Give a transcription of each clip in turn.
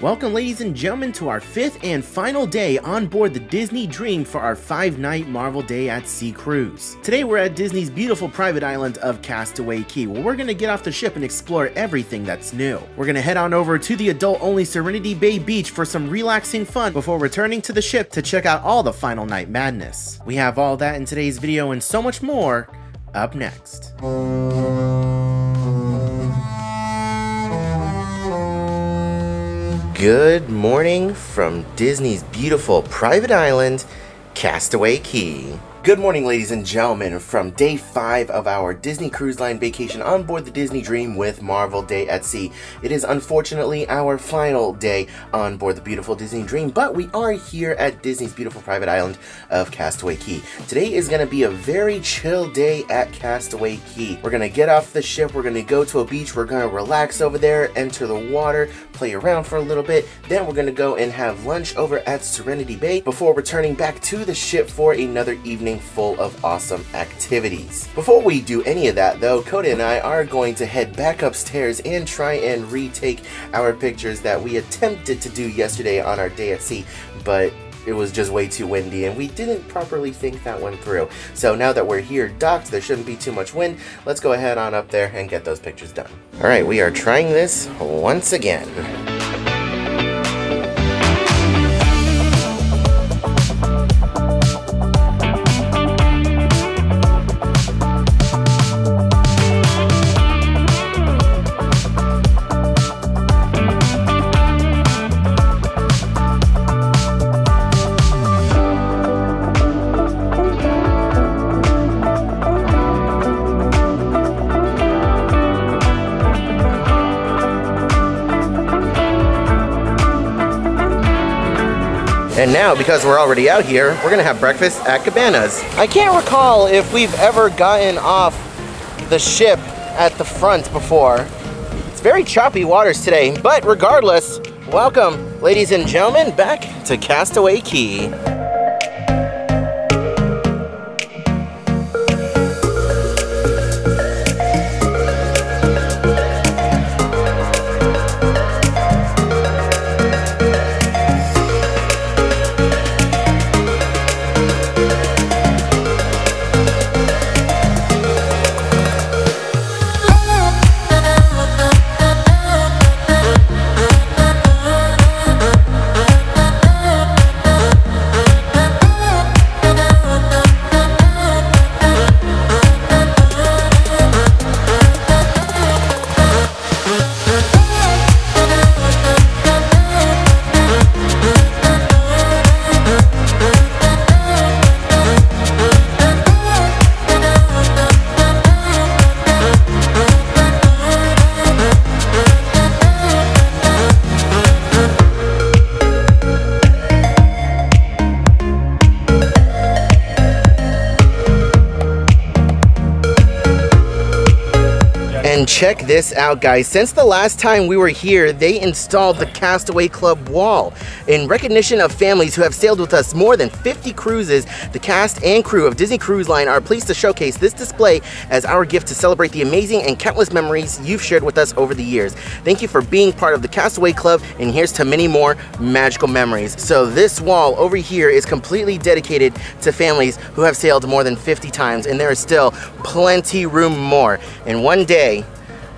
Welcome, ladies and gentlemen, to our fifth and final day on board the Disney Dream for our 5-night Marvel Day at Sea cruise. Today we're at Disney's beautiful private island of Castaway Cay, where we're going to get off the ship and explore everything that's new. We're going to head on over to the adult-only Serenity Bay beach for some relaxing fun before returning to the ship to check out all the final night madness. We have all that in today's video and so much more up next. Good morning from Disney's beautiful private island, Castaway Cay. Good morning, ladies and gentlemen, from day 5 of our Disney Cruise Line vacation on board the Disney Dream with Marvel Day at Sea. It is unfortunately our final day on board the beautiful Disney Dream, but we are here at Disney's beautiful private island of Castaway Cay. Today is going to be a very chill day at Castaway Cay. We're going to get off the ship, we're going to go to a beach, we're going to relax over there, enter the water, play around for a little bit, then we're going to go and have lunch over at Serenity Bay before returning back to the ship for another evening full of awesome activities. Before we do any of that though, Coda and I are going to head back upstairs and try and retake our pictures that we attempted to do yesterday on our day at sea, but it was just way too windy and we didn't properly think that one through. So now that we're here docked, there shouldn't be too much wind. Let's go ahead on up there and get those pictures done. All right, we are trying this once again. And now, because we're already out here, we're gonna have breakfast at Cabana's. I can't recall if we've ever gotten off the ship at the front before. It's very choppy waters today, but regardless, welcome, ladies and gentlemen, back to Castaway Cay. And check this out, guys. Since the last time we were here, they installed the Castaway Club wall. In recognition of families who have sailed with us more than 50 cruises, the cast and crew of Disney Cruise Line are pleased to showcase this display as our gift to celebrate the amazing and countless memories you've shared with us over the years. Thank you for being part of the Castaway Club, and here's to many more magical memories. So this wall over here is completely dedicated to families who have sailed more than 50 times, and there is still plenty room more. And one day,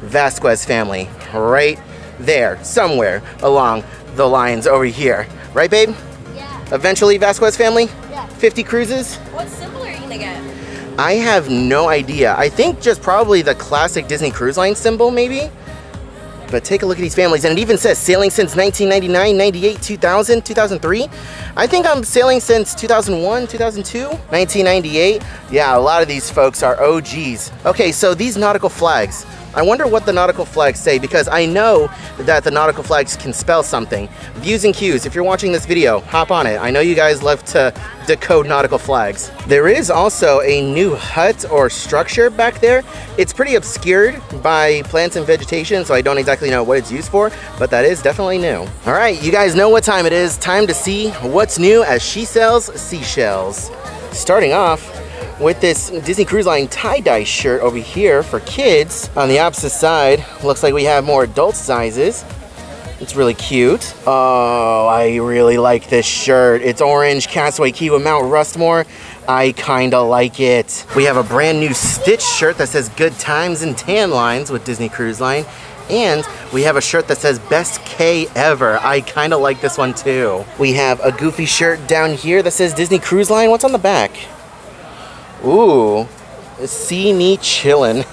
Vasquez family, right there, somewhere along the lines over here. Right, babe? Yeah. Eventually, Vasquez family? Yeah. 50 cruises? What symbol are you gonna get? I have no idea. I think just probably the classic Disney Cruise Line symbol, maybe? But take a look at these families, and it even says sailing since 1999, 98, 2000, 2003. I think I'm sailing since 2001, 2002, 1998. Yeah, a lot of these folks are OGs. Okay, so these nautical flags. I wonder what the nautical flags say, because I know that the nautical flags can spell something. Views and cues, if you're watching this video, hop on it. I know you guys love to decode nautical flags. There is also a new hut or structure back there. It's pretty obscured by plants and vegetation, so I don't exactly know what it's used for, but that is definitely new. All right, you guys know what time it is. Time to see what's new as she sells seashells. Starting off with this Disney Cruise Line tie-dye shirt over here for kids. On the opposite side, looks like we have more adult sizes. It's really cute. Oh, I really like this shirt. It's orange, Castaway Cay with Mount Rushmore. I kinda like it. We have a brand new Stitch shirt that says Good Times and Tan Lines with Disney Cruise Line. And we have a shirt that says Best Cay Ever. I kinda like this one too. We have a Goofy shirt down here that says Disney Cruise Line. What's on the back? Ooh. See me chillin'.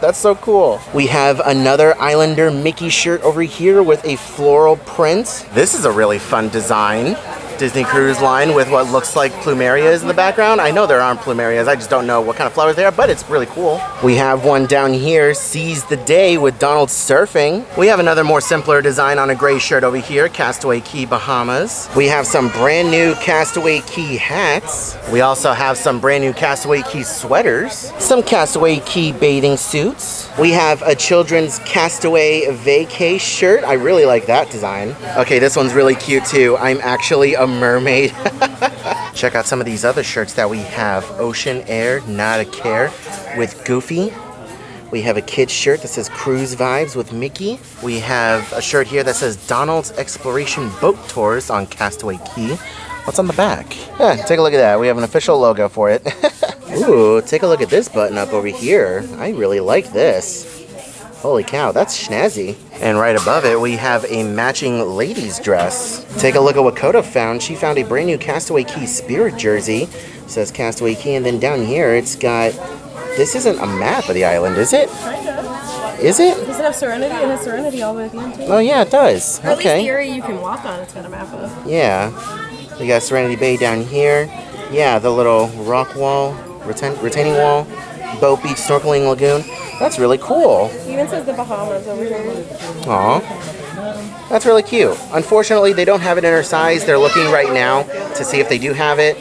That's so cool. We have another Islander Mickey shirt over here with a floral print. This is a really fun design. Disney Cruise Line with what looks like plumerias in the background. I know there aren't plumerias, I just don't know what kind of flowers they are, but it's really cool. We have one down here, Seize the Day with Donald surfing. We have another more simpler design on a gray shirt over here, Castaway Cay Bahamas. We have some brand new Castaway Cay hats. We also have some brand new Castaway Cay sweaters. Some Castaway Cay bathing suits. We have a children's Castaway Vacay shirt. I really like that design. Okay, this one's really cute too. I'm actually a mermaid. Check out some of these other shirts that we have. Ocean Air, Not a Care with Goofy. We have a kid's shirt that says Cruise Vibes with Mickey. We have a shirt here that says Donald's Exploration Boat Tours on Castaway Cay. What's on the back? Yeah, take a look at that. We have an official logo for it. Ooh, take a look at this button up over here. I really like this. Holy cow, that's snazzy. And right above it, we have a matching ladies dress. Take a look at what Coda found. She found a brand new Castaway Cay Spirit jersey. It says Castaway Cay, and then down here, it's got... This isn't a map of the island, is it? Kind of. Is it? Does it have Serenity? It has Serenity all the way at the end, too. Oh yeah, it does. Or okay. At least the area you can walk on, it's got a map of. Yeah. We got Serenity Bay down here. Yeah, the little rock wall, retaining wall, boat beach, snorkeling lagoon. That's really cool. Even says the Bahamas over here. Aw. That's really cute. Unfortunately, they don't have it in our size. They're looking right now to see if they do have it.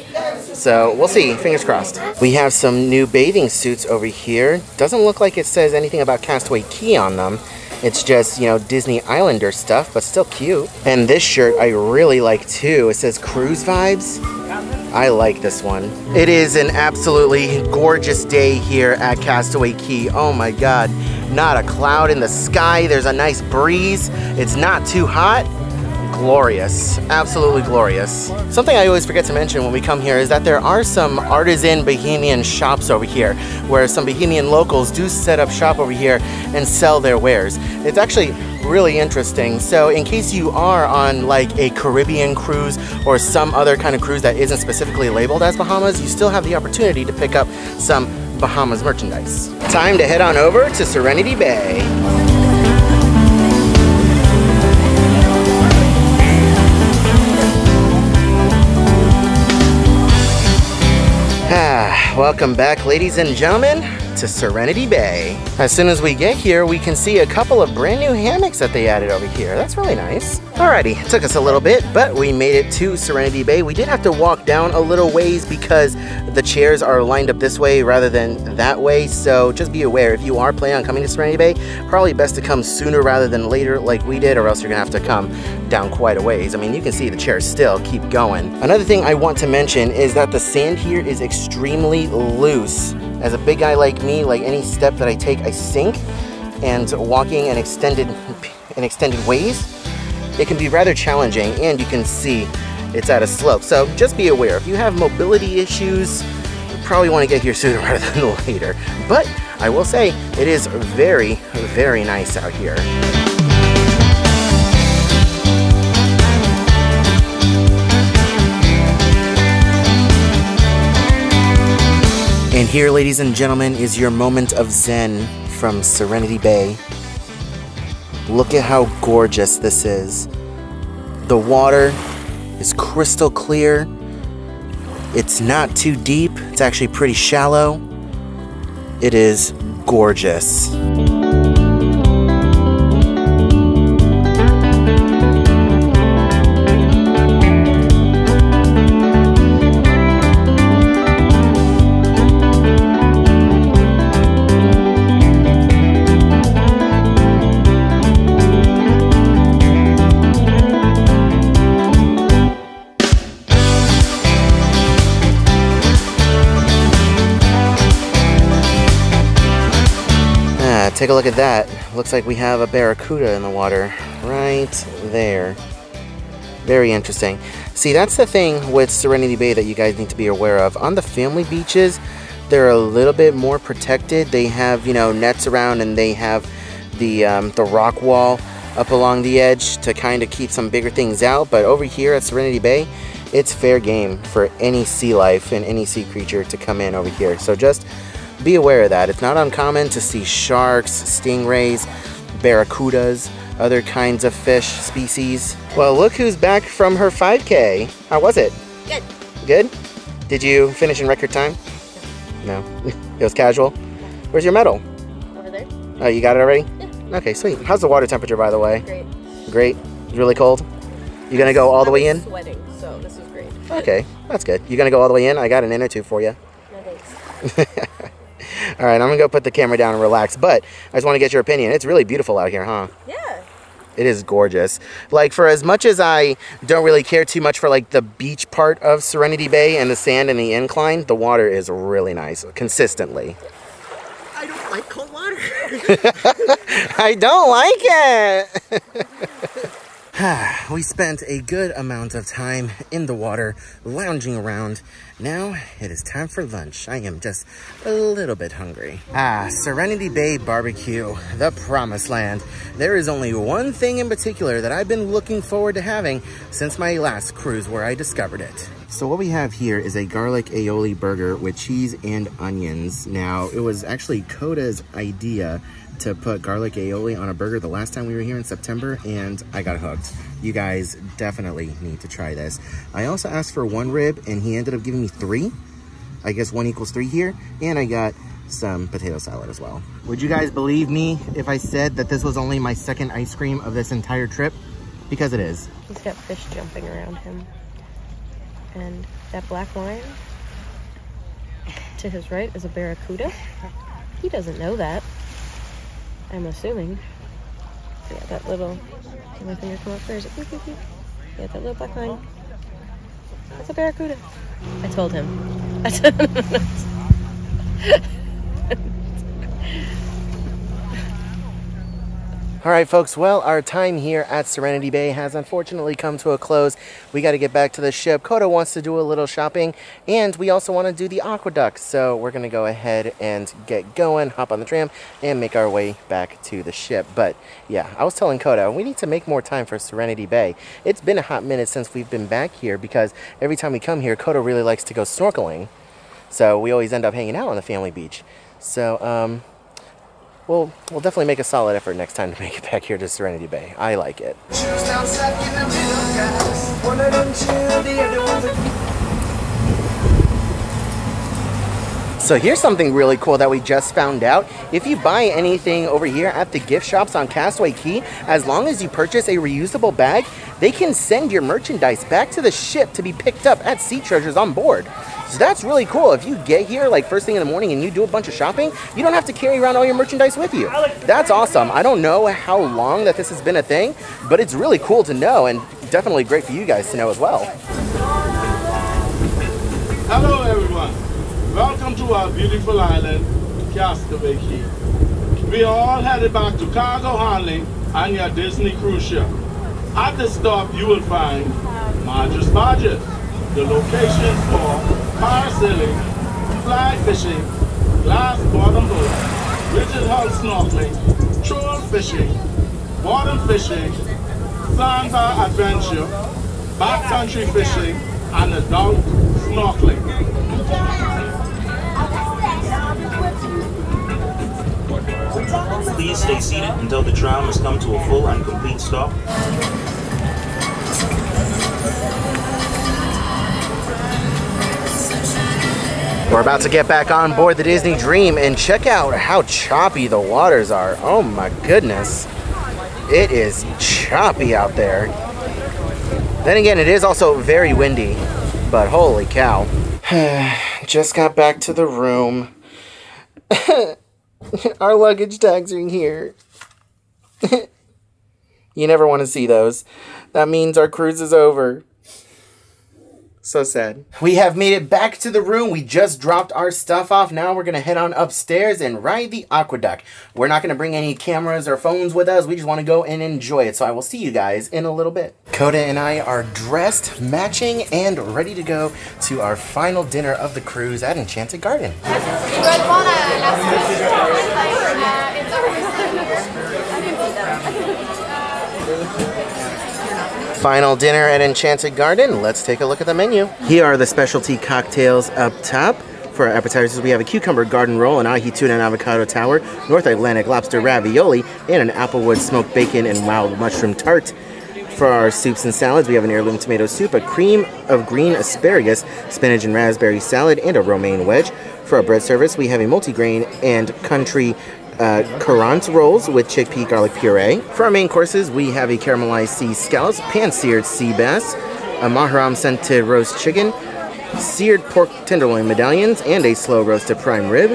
So we'll see. Fingers crossed. We have some new bathing suits over here. Doesn't look like it says anything about Castaway Cay on them. It's just, you know, Disney Islander stuff, but still cute. And this shirt I really like too. It says Cruise Vibes. I like this one. It is an absolutely gorgeous day here at Castaway Cay. Oh my God, not a cloud in the sky. There's a nice breeze. It's not too hot. Glorious, absolutely glorious. Something I always forget to mention when we come here is that there are some artisan Bahamian shops over here, where some Bahamian locals do set up shop over here and sell their wares. It's actually really interesting. So in case you are on like a Caribbean cruise or some other kind of cruise that isn't specifically labeled as Bahamas, you still have the opportunity to pick up some Bahamas merchandise. Time to head on over to Serenity Bay. Welcome back, ladies and gentlemen, to Serenity Bay. As soon as we get here, we can see a couple of brand new hammocks that they added over here. That's really nice. Alrighty, it took us a little bit, but we made it to Serenity Bay. We did have to walk down a little ways because the chairs are lined up this way rather than that way, so just be aware if you are planning on coming to Serenity Bay, probably best to come sooner rather than later like we did, or else you're gonna have to come down quite a ways. I mean, you can see the chairs still keep going. Another thing I want to mention is that the sand here is extremely loose. As a big guy like me, like any step that I take, I sink, and walking an extended ways, it can be rather challenging, and you can see it's at a slope. So just be aware, if you have mobility issues, you probably want to get here sooner rather than later. But I will say, it is very, very nice out here. And here, ladies and gentlemen, is your moment of zen from Serenity Bay. Look at how gorgeous this is. The water is crystal clear. It's not too deep. It's actually pretty shallow. It is gorgeous. Take a look at that. looks like we have a barracuda in the water right there. Very interesting. See, that's the thing with Serenity Bay that you guys need to be aware of. On the family beaches, they're a little bit more protected. They have, you know, nets around, and they have the rock wall up along the edge to kind of keep some bigger things out. But over here at Serenity Bay, it's fair game for any sea life and any sea creature to come in over here. So just be aware of that. It's not uncommon to see sharks, stingrays, barracudas, other kinds of fish species. Well, look who's back from her 5K. How was it? Good. Good? Did you finish in record time? No. It was casual? Where's your medal? Over there. Oh, you got it already? Yeah. Okay, sweet. How's the water temperature, by the way? Great. Great? It's really cold? You gonna go all the way in? I'm sweating, so this is great. Okay, that's good. You gonna go all the way in? I got an inner tube for you. No, thanks. All right, I'm gonna go put the camera down and relax, but I just want to get your opinion. It's really beautiful out here, huh? Yeah. It is gorgeous. Like, for as much as I don't really care too much for like the beach part of Serenity Bay and the sand and the incline, the water is really nice, consistently. I don't like cold water. I don't like it. We spent a good amount of time in the water, lounging around. Now it is time for lunch. I am just a little bit hungry. Ah, Serenity Bay Barbecue, the promised land. There is only one thing in particular that I've been looking forward to having since my last cruise where I discovered it. So what we have here is a garlic aioli burger with cheese and onions. Now, it was actually Coda's idea to put garlic aioli on a burger the last time we were here in September, and I got hooked. You guys definitely need to try this. I also asked for one rib, and he ended up giving me three. I guess 1 equals 3 here, and I got some potato salad as well. Would you guys believe me if I said that this was only my second ice cream of this entire trip? Because it is. He's got fish jumping around him. And that black lion to his right is a barracuda. He doesn't know that, I'm assuming. Yeah, that little, did my finger come up there? Is it beep, beep, beep? Yeah, that little black line. That's a barracuda. I told him. I told him. All right, folks, well, our time here at Serenity Bay has unfortunately come to a close. We got to get back to the ship. Coda wants to do a little shopping, and we also want to do the aqueduct. So we're going to go ahead and get going, hop on the tram, and make our way back to the ship. But yeah, I was telling Coda, we need to make more time for Serenity Bay. It's been a hot minute since we've been back here because every time we come here, Coda really likes to go snorkeling. So we always end up hanging out on the family beach. So, we'll definitely make a solid effort next time to make it back here to Serenity Bay. I like it. So here's something really cool that we just found out. If you buy anything over here at the gift shops on Castaway Cay, as long as you purchase a reusable bag, they can send your merchandise back to the ship to be picked up at Sea Treasures on board. So that's really cool. If you get here like first thing in the morning and you do a bunch of shopping, you don't have to carry around all your merchandise with you. That's awesome. I don't know how long that this has been a thing, but it's really cool to know, and definitely great for you guys to know as well. Hello everyone. Welcome to our beautiful island, Castaway Cay. We are all headed back to cargo handling on your Disney cruise ship. At the stop, you will find Marge's Budget, the location for parasailing, fly fishing, glass bottom boat, rigid hull snorkeling, troll fishing, bottom fishing, sandbar adventure, backcountry fishing, and adult snorkeling. Please stay seated until the tram has come to a full and complete stop. We're about to get back on board the Disney Dream, and check out how choppy the waters are. Oh my goodness. It is choppy out there. Then again, it is also very windy, but holy cow. Just got back to the room. Our luggage tags are in here. You never want to see those. That means our cruise is over. So sad. We have made it back to the room. We just dropped our stuff off. Now we're going to head on upstairs and ride the aqueduct. We're not going to bring any cameras or phones with us. We just want to go and enjoy it. So I will see you guys in a little bit. Coda and I are dressed, matching, and ready to go to our final dinner of the cruise at Enchanted Garden. Final dinner at Enchanted Garden. Let's take a look at the menu. Here are the specialty cocktails up top. For our appetizers, we have a cucumber garden roll, an ahi tuna and avocado tower, North Atlantic lobster ravioli, and an applewood smoked bacon and wild mushroom tart. For our soups and salads, we have an heirloom tomato soup, a cream of green asparagus, spinach and raspberry salad, and a romaine wedge. For our bread service, we have a multigrain and country currant rolls with chickpea garlic puree. For our main courses, we have a caramelized sea scallops, pan-seared sea bass, a mahram scented roast chicken, seared pork tenderloin medallions, and a slow roasted prime rib.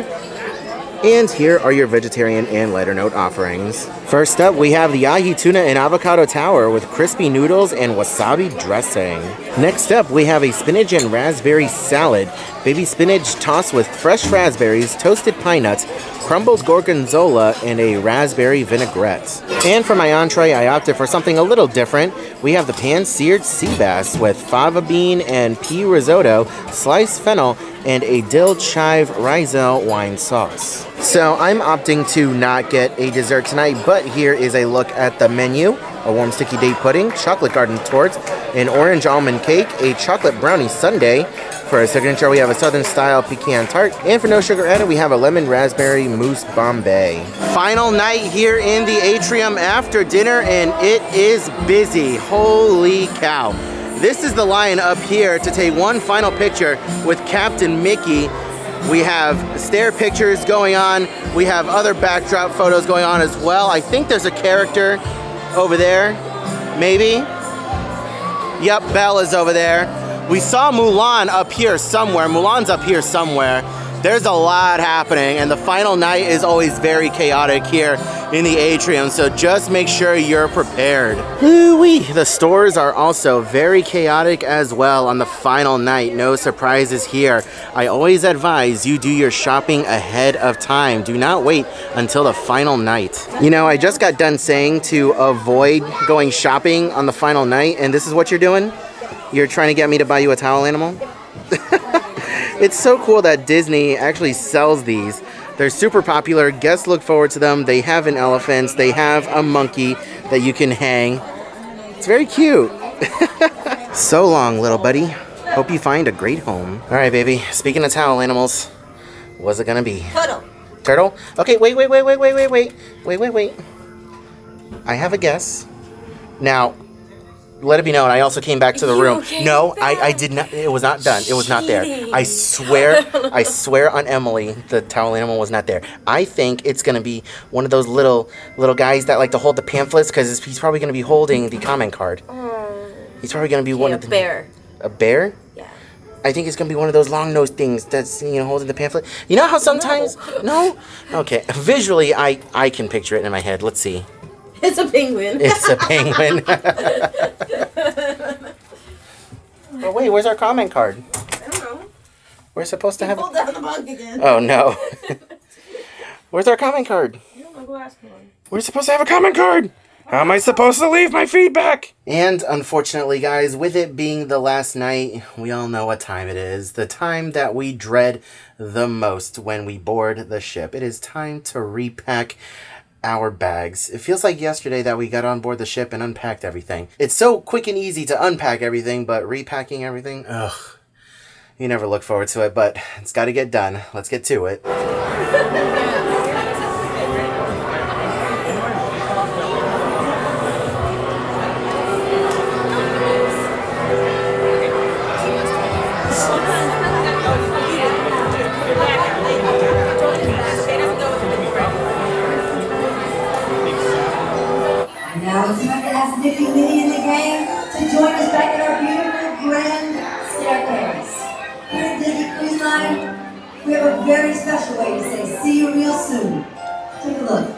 And here are your vegetarian and lighter note offerings. First up, we have the ahi tuna and avocado tower with crispy noodles and wasabi dressing. Next up, we have a spinach and raspberry salad. Baby spinach tossed with fresh raspberries, toasted pine nuts, crumbled gorgonzola, and a raspberry vinaigrette. And for my entree, I opted for something a little different. We have the pan-seared sea bass with fava bean and pea risotto, sliced fennel, and a dill chive Riesel wine sauce. So I'm opting to not get a dessert tonight, but here is a look at the menu. A warm sticky date pudding, chocolate garden torts, an orange almond cake, a chocolate brownie sundae. For our signature, we have a southern style pecan tart. And for no sugar added, we have a lemon raspberry mousse bombay. Final night here in the atrium after dinner, and it is busy. Holy cow. This is the line up here to take one final picture with Captain Mickey. We have stair pictures going on. We have other backdrop photos going on as well. I think there's a character over there, maybe. Yep, Belle is over there. We saw Mulan up here somewhere. Mulan's up here somewhere. There's a lot happening, and the final night is always very chaotic here in the atrium, so just make sure you're prepared. Ooh-wee. The stores are also very chaotic as well on the final night. No surprises here. I always advise you do your shopping ahead of time. Do not wait until the final night. You know, I just got done saying to avoid going shopping on the final night, and this is what you're doing? You're trying to get me to buy you a towel animal? It's so cool that Disney actually sells these. They're super popular. Guests look forward to them. They have an elephant. They have a monkey that you can hang. It's very cute. So long, little buddy. Hope you find a great home. All right, baby. Speaking of towel animals, what's it gonna be? Turtle. Turtle? Okay, wait. I have a guess. Now, let it be known, I also came back to the room. No, I did not. It was not done. It was not there. I swear on Emily, the towel animal was not there. I think it's going to be one of those little guys that like to hold the pamphlets, because he's probably going to be holding the comment card. He's probably going to be one of the... A bear. A bear? Yeah. I think it's going to be one of those long-nosed things that's, you know, holding the pamphlet. You know how sometimes... No? Okay. Visually, I can picture it in my head. Let's see. It's a penguin. It's a penguin. Oh, wait, where's our comment card? I don't know. We're supposed to have... Pull down the bunk again. Oh, no. Where's our comment card? I don't know. Go ask one. We're supposed to have a comment card. How am I supposed to leave my feedback? And unfortunately, guys, with it being the last night, we all know what time it is. The time that we dread the most when we board the ship. It is time to repack our bags. It feels like yesterday that we got on board the ship and unpacked everything. It's so quick and easy to unpack everything, but repacking everything, ugh. You never look forward to it, but it's got to get done. Let's get to it. Very special way to say, see you real soon. Take a look.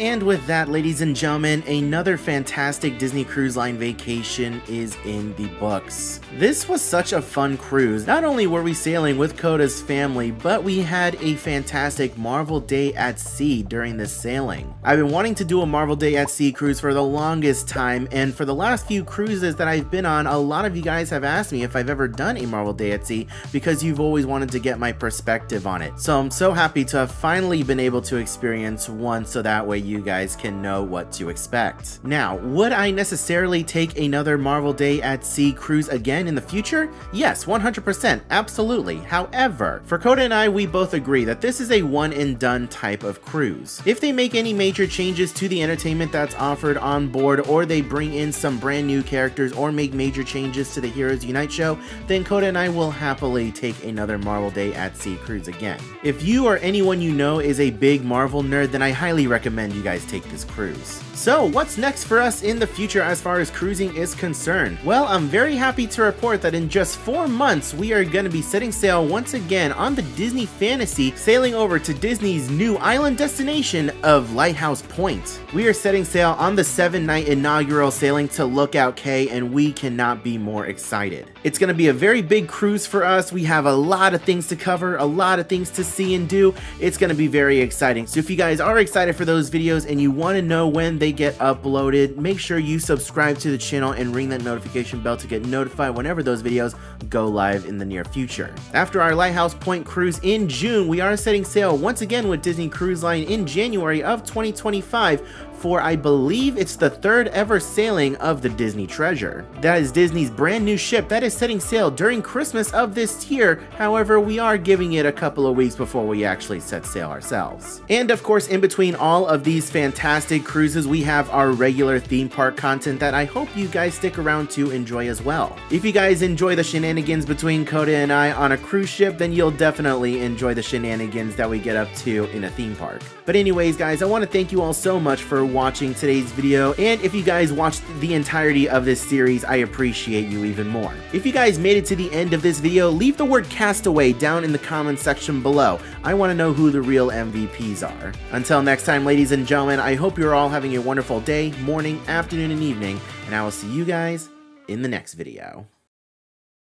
And with that, ladies and gentlemen, another fantastic Disney Cruise Line vacation is in the books. This was such a fun cruise. Not only were we sailing with Coda's family, but we had a fantastic Marvel Day at Sea during this sailing. I've been wanting to do a Marvel Day at Sea cruise for the longest time, and for the last few cruises that I've been on, a lot of you guys have asked me if I've ever done a Marvel Day at Sea because you've always wanted to get my perspective on it. So I'm so happy to have finally been able to experience one so that way you guys can know what to expect. Now, would I necessarily take another Marvel Day at Sea cruise again in the future? Yes, 100%, absolutely. However, for Coda and I, we both agree that this is a one and done type of cruise. If they make any major changes to the entertainment that's offered on board, or they bring in some brand new characters, or make major changes to the Heroes Unite show, then Coda and I will happily take another Marvel Day at Sea cruise again. If you or anyone you know is a big Marvel nerd, then I highly recommend you guys take this cruise. So what's next for us in the future as far as cruising is concerned? Well, I'm very happy to report that in just 4 months we are going to be setting sail once again on the Disney Fantasy, sailing over to Disney's new island destination of Lighthouse Point. We are setting sail on the 7-night inaugural sailing to Lookout Cay, and we cannot be more excited. It's going to be a very big cruise for us. We have a lot of things to cover, a lot of things to see and do. It's going to be very exciting. So if you guys are excited for those videos and you want to know when they get uploaded, make sure you subscribe to the channel and ring that notification bell to get notified whenever those videos go live in the near future. After our Lighthouse Point cruise in June, we are setting sail once again with Disney Cruise Line in January of 2025 for, I believe, it's the 3rd ever sailing of the Disney Treasure. That is Disney's brand new ship that is setting sail during Christmas of this year. However, we are giving it a couple of weeks before we actually set sail ourselves. And of course, in between all of these fantastic cruises, we have our regular theme park content that I hope you guys stick around to enjoy as well. If you guys enjoy the shenanigans between Coda and I on a cruise ship, then you'll definitely enjoy the shenanigans that we get up to in a theme park. But anyways, guys, I want to thank you all so much for watching today's video, and if you guys watched the entirety of this series, I appreciate you even more. If you guys made it to the end of this video, leave the word Castaway down in the comment section below. I want to know who the real MVPs are. Until next time, ladies and gentlemen, I hope you're all having a wonderful day, morning, afternoon, and evening, and I will see you guys in the next video.